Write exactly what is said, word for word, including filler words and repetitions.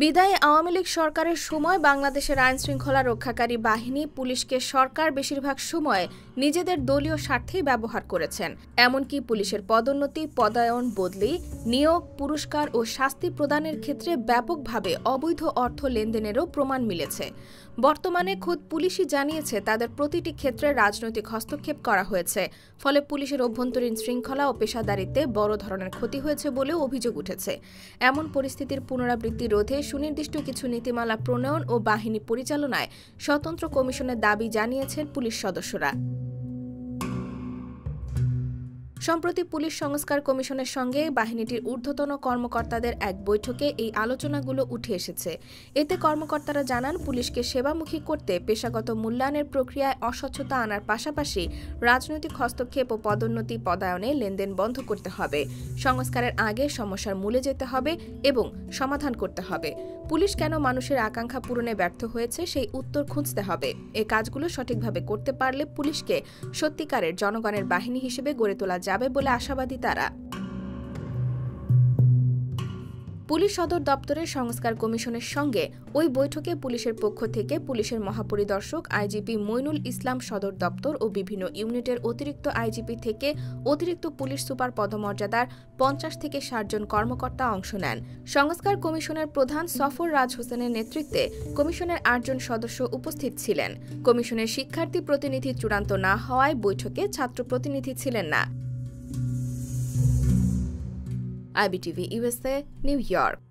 বিদায়ী আওয়ামী লীগ সরকারের সময় বাংলাদেশের আইন শৃঙ্খলা রক্ষাকারী বাহিনী পুলিশকে সরকার বেশিরভাগ সময় নিজেদের দলীয় স্বার্থেই ব্যবহার করেছেন। এমনকি পুলিশের পদোন্নতি, পদায়ন, বদলি, নিয়োগ, পুরস্কার ও শাস্তি প্রদানের ক্ষেত্রে ব্যাপকভাবে অবৈধ অর্থ লেনদেনেরও প্রমাণ মিলেছে। বর্তমানে খোদ পুলিশই জানিয়েছে তাদের প্রতিটি ক্ষেত্রে রাজনৈতিক হস্তক্ষেপ করা হয়েছে, ফলে পুলিশের অভ্যন্তরীণ শৃঙ্খলা ও পেশাদারিত্বে বড় ধরনের ক্ষতি হয়েছে বলেও অভিযোগ উঠেছে। এমন পরিস্থিতির পুনরাবৃত্তি রোধে সুনির্দিষ্ট কিছু নীতিমালা প্রণয়ন ও বাহিনী পরিচালনায় স্বতন্ত্র কমিশনের দাবি জানিয়েছেন পুলিশ সদস্যরা। সম্প্রতি পুলিশ সংস্কার কমিশনের সঙ্গে বাহিনীটির ঊর্ধ্বতন কর্মকর্তাদের এক বৈঠকে এই আলোচনাগুলো উঠে এসেছে। এতে কর্মকর্তারা জানান, পুলিশকে সেবামুখী করতে পেশাগত মূল্যায়নের প্রক্রিয়ায় অস্বচ্ছতা আনার পাশাপাশি রাজনৈতিক হস্তক্ষেপ ও পদোন্নতি, পদায়নে লেনদেন বন্ধ করতে হবে। সংস্কারের আগে সমস্যার মূলে যেতে হবে এবং সমাধান করতে হবে। পুলিশ কেন মানুষের আকাঙ্ক্ষা পূরণে ব্যর্থ হয়েছে সেই উত্তর খুঁজতে হবে। এ কাজগুলো সঠিকভাবে করতে পারলে পুলিশকে সত্যিকারের জনগণের বাহিনী হিসেবে গড়ে তোলা যায় যাবে বলে আশাবাদী তারা। পুলিশ সদর দপ্তরের সংস্কার কমিশনের সঙ্গে ওই বৈঠকে পুলিশের পক্ষ থেকে পুলিশের মহাপরিদর্শক আইজিপি মইনুল ইসলাম, সদর দপ্তর ও বিভিন্ন ইউনিটের অতিরিক্ত আইজিপি থেকে অতিরিক্ত পুলিশ সুপার পদমর্যাদার পঞ্চাশ থেকে ষাট জন কর্মকর্তা অংশ নেন। সংস্কার কমিশনের প্রধান সফর রাজ হোসেনের নেতৃত্বে কমিশনের আটজন সদস্য উপস্থিত ছিলেন। কমিশনের শিক্ষার্থী প্রতিনিধি চূড়ান্ত না হওয়ায় বৈঠকে ছাত্র প্রতিনিধি ছিলেন না। I B T V U S A, New York.